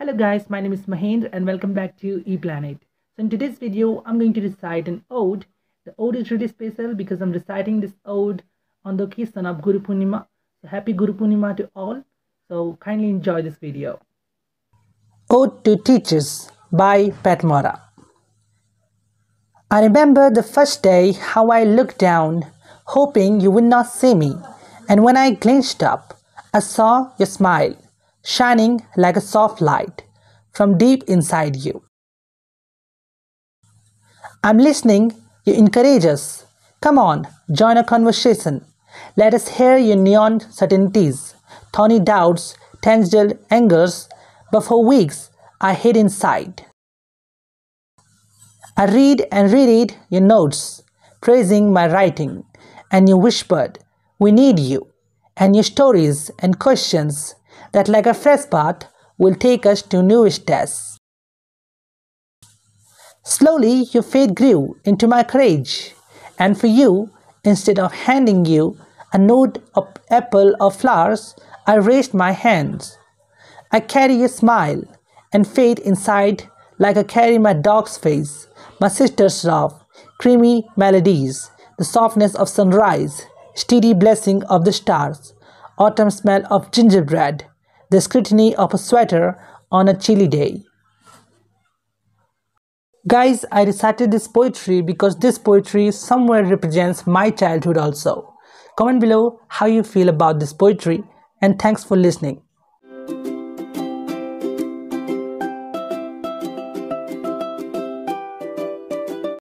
Hello guys, my name is Mahendra and welcome back to ePlanet. So in today's video, I'm going to recite an ode. The ode is really special because I'm reciting this ode on the occasion of Guru Purnima. So happy Guru Purnima to all. So kindly enjoy this video. Ode to Teachers by Pat Mora. I remember the first day how I looked down, hoping you would not see me. And when I glanced up, I saw your smile, shining like a soft light from deep inside you. I'm listening, you encourage us. Come on, join a conversation. Let us hear your neon certainties, thorny doubts, tangled angers, but for weeks I hid inside. I read and reread your notes, praising my writing, and you whispered, "We need you," and your stories and questions that, like a fresh path, will take us to new tests. Slowly your faith grew into my courage, and for you, instead of handing you a note of apple or flowers, I raised my hands. I carry a smile and faith inside, like I carry my dog's face, my sister's love, creamy melodies, the softness of sunrise, steady blessing of the stars, autumn smell of gingerbread, the scrutiny of a sweater on a chilly day. Guys, I recited this poetry because this poetry somewhere represents my childhood also. Comment below how you feel about this poetry, and thanks for listening.